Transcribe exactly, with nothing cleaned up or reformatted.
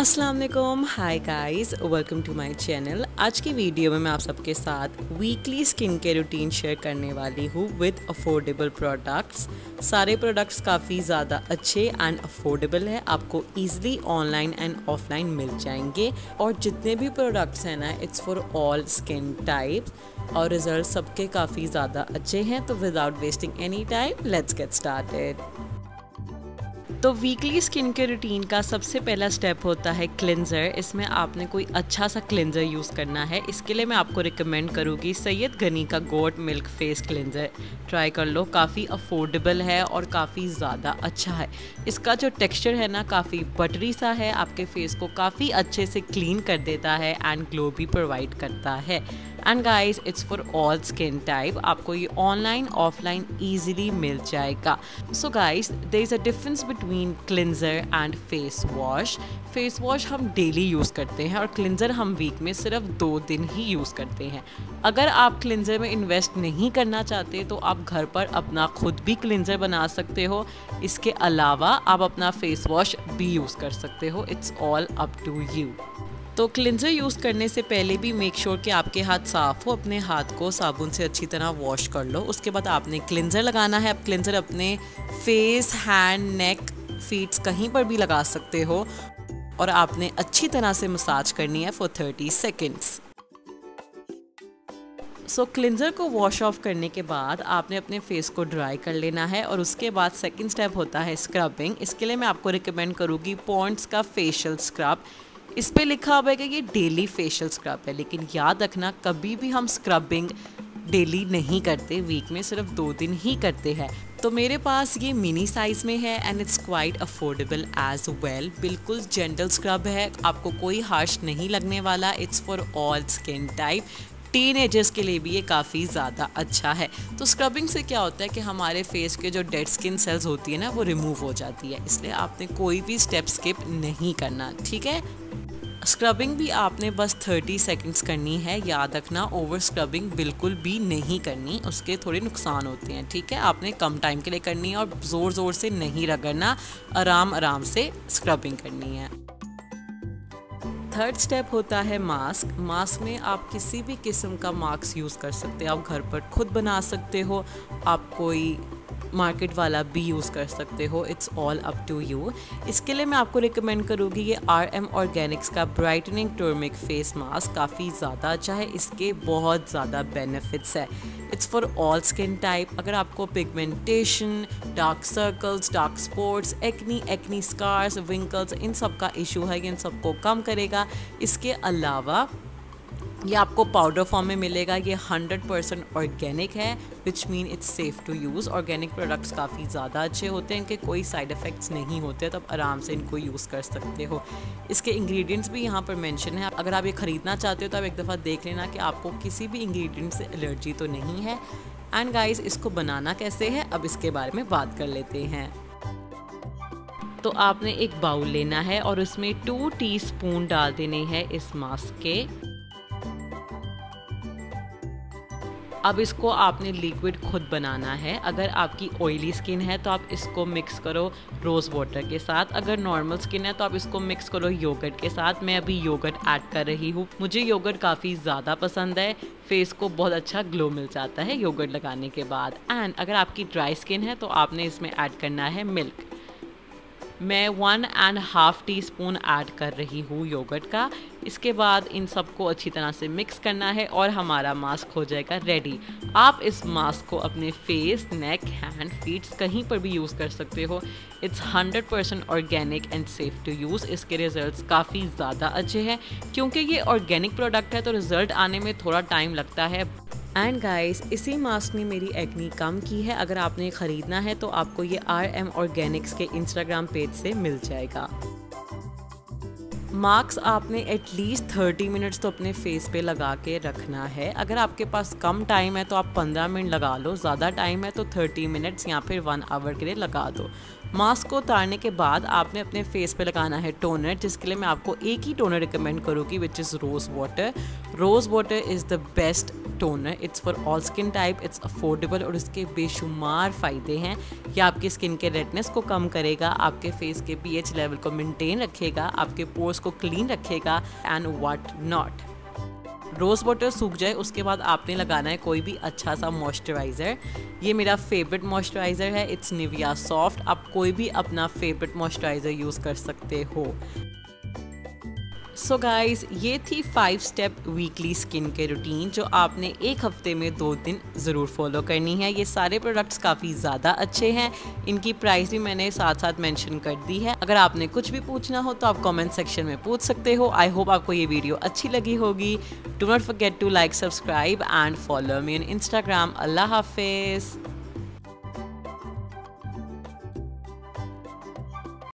अस्सलाम वालेकुम, hi guys, welcome to my channel. आज की वीडियो में मैं आप सबके साथ weekly skin care routine share करने वाली हूँ विद अफोर्डेबल प्रोडक्ट्स। सारे प्रोडक्ट्स काफ़ी ज़्यादा अच्छे एंड अफोर्डेबल है, आपको इजीली ऑनलाइन एंड ऑफलाइन मिल जाएंगे। और जितने भी प्रोडक्ट्स हैं ना, it's for all skin types और रिजल्ट सबके काफ़ी ज़्यादा अच्छे हैं। तो without wasting any time let's get started. तो वीकली स्किन केयर रूटीन का सबसे पहला स्टेप होता है क्लिंजर। इसमें आपने कोई अच्छा सा क्लिंजर यूज़ करना है। इसके लिए मैं आपको रिकमेंड करूँगी सैयद गनी का goat milk face cleanser. Try कर लो, काफ़ी अफोर्डेबल है और काफ़ी ज़्यादा अच्छा है। इसका जो टेक्सचर है ना, काफ़ी बटरी सा है, आपके फेस को काफ़ी अच्छे से क्लीन कर देता है एंड ग्लो भी प्रोवाइड करता है। And guys, it's for all skin type, आपको ये ऑनलाइन ऑफलाइन ईजिली मिल जाएगा। So guys, there is a difference between cleanser and face wash. Face wash हम डेली यूज़ करते हैं और क्लिंजर हम वीक में सिर्फ दो दिन ही यूज़ करते हैं। अगर आप क्लिंजर में इन्वेस्ट नहीं करना चाहते तो आप घर पर अपना खुद भी क्लिंजर बना सकते हो। इसके अलावा आप अपना फेस वॉश भी यूज़ कर सकते हो। It's all up to you. तो क्लिंजर यूज़ करने से पहले भी मेक श्योर कि आपके हाथ साफ़ हो। अपने हाथ को साबुन से अच्छी तरह वॉश कर लो, उसके बाद आपने क्लिंजर लगाना है। आप क्लिंजर अपने फेस, हैंड, नेक, फीट्स कहीं पर भी लगा सकते हो और आपने अच्छी तरह से मसाज करनी है for thirty seconds. So so, cleanser को वॉश ऑफ करने के बाद आपने अपने फेस को ड्राई कर लेना है और उसके बाद सेकेंड स्टेप होता है स्क्रबिंग। इसके लिए मैं आपको रिकमेंड करूँगी पॉन्ड्स का फेशियल स्क्रब। इस पे लिखा हुआ है कि ये डेली फेशियल स्क्रब है, लेकिन याद रखना कभी भी हम स्क्रबिंग डेली नहीं करते, वीक में सिर्फ दो दिन ही करते हैं। तो मेरे पास ये मिनी साइज़ में है and it's quite affordable as well. बिल्कुल जेंटल स्क्रब है, आपको कोई हार्श नहीं लगने वाला। It's for all skin type, teenagers के लिए भी ये काफ़ी ज़्यादा अच्छा है। तो स्क्रबिंग से क्या होता है कि हमारे फेस के जो डेड स्किन सेल्स होती है ना, वो रिमूव हो जाती है। इसलिए आपने कोई भी स्टेप स्किप नहीं करना, ठीक है। स्क्रबिंग भी आपने बस थर्टी सेकेंड्स करनी है। याद रखना, ओवर स्क्रबिंग बिल्कुल भी नहीं करनी, उसके थोड़े नुकसान होते हैं, ठीक है। आपने कम टाइम के लिए करनी है और ज़ोर ज़ोर से नहीं रगड़ना, आराम आराम से स्क्रबिंग करनी है। थर्ड स्टेप होता है मास्क। मास्क में आप किसी भी किस्म का मास्क यूज़ कर सकते हो। आप घर पर खुद बना सकते हो, आप कोई मार्केट वाला भी यूज़ कर सकते हो। It's all up to you. इसके लिए मैं आपको रिकमेंड करूँगी ये आर एम ऑर्गेनिक्स का ब्राइटनिंग टर्मिक फेस मास्क, काफ़ी ज़्यादा अच्छा है। इसके बहुत ज़्यादा बेनिफिट्स है। It's for all skin type. अगर आपको pigmentation, dark circles, dark spots, acne acne scars, wrinkles, इन सब का इशू है, इन सबको कम करेगा। इसके अलावा ये आपको पाउडर फॉर्म में मिलेगा। ये हंड्रेड परसेंट ऑर्गेनिक है, which mean it's safe to use. Organic products काफ़ी ज़्यादा अच्छे होते हैं, इनके कोई साइड इफ़ेक्ट्स नहीं होते, तो आप आराम से इनको यूज़ कर सकते हो। इसके इंग्रेडिएंट्स भी यहाँ पर मेंशन है। अगर आप ये ख़रीदना चाहते हो तो आप एक दफ़ा देख लेना कि आपको किसी भी इंग्रेडिएंट से एलर्जी तो नहीं है। एंड गाइस, इसको बनाना कैसे है, अब इसके बारे में बात कर लेते हैं। तो आपने एक बाउल लेना है और उसमें टू टी स्पून डाल देने हैं इस मास्क के। अब इसको आपने लिक्विड खुद बनाना है। अगर आपकी ऑयली स्किन है तो आप इसको मिक्स करो रोज़ वाटर के साथ। अगर नॉर्मल स्किन है तो आप इसको मिक्स करो योगर्ट के साथ। मैं अभी योगर्ट ऐड कर रही हूँ, मुझे योगर्ट काफ़ी ज़्यादा पसंद है। फेस को बहुत अच्छा ग्लो मिल जाता है योगर्ट लगाने के बाद। एंड अगर आपकी ड्राई स्किन है तो आपने इसमें ऐड करना है मिल्क। मैं one and half teaspoon add कर रही हूँ योगर्ट का। इसके बाद इन सबको अच्छी तरह से मिक्स करना है और हमारा मास्क हो जाएगा रेडी। आप इस मास्क को अपने फेस, नेक, हैंड, फीट्स कहीं पर भी यूज़ कर सकते हो। It's hundred percent organic and safe to use. इसके रिजल्ट्स काफ़ी ज़्यादा अच्छे हैं। क्योंकि ये ऑर्गेनिक प्रोडक्ट है तो रिज़ल्ट आने में थोड़ा टाइम लगता है। एंड गाइस, इसी मास्क ने मेरी एक्नी कम की है। अगर आपने ख़रीदना है तो आपको ये आर एम ऑर्गेनिक्स के इंस्टाग्राम पेज से मिल जाएगा। मास्क आपने एटलीस्ट थर्टी मिनट्स तो अपने फेस पे लगा के रखना है। अगर आपके पास कम टाइम है तो आप पंद्रह मिनट लगा लो, ज़्यादा टाइम है तो थर्टी मिनट्स या फिर वन आवर के लिए लगा दो। मास्क को उतारने के बाद आपने अपने फेस पे लगाना है टोनर, जिसके लिए मैं आपको एक ही टोनर रिकमेंड करूँगी, which is rose water. Rose water is the best toner. It's for all skin type, it's affordable और इसके बेशुमार फ़ायदे हैं। यह आपकी स्किन के रेडनेस को कम करेगा, आपके फेस के पीएच लेवल को मेंटेन रखेगा, आपके पोर्स को क्लीन रखेगा and what not. Rose water सूख जाए उसके बाद आपने लगाना है कोई भी अच्छा सा मॉइस्चराइज़र। ये मेरा फेवरेट मॉइस्चराइज़र है, इट्स निविया सॉफ्ट। आप कोई भी अपना फेवरेट मॉइस्चराइज़र यूज़ कर सकते हो। सो so गाइज़, ये थी फाइव स्टेप वीकली स्किन के रूटीन जो आपने एक हफ्ते में दो दिन ज़रूर फॉलो करनी है। ये सारे प्रोडक्ट्स काफ़ी ज़्यादा अच्छे हैं, इनकी प्राइस भी मैंने साथ साथ मेंशन कर दी है। अगर आपने कुछ भी पूछना हो तो आप कमेंट सेक्शन में पूछ सकते हो। आई होप आपको ये वीडियो अच्छी लगी होगी। Do not forget to like, subscribe and follow me on Instagram. अल्लाह हाफिज़।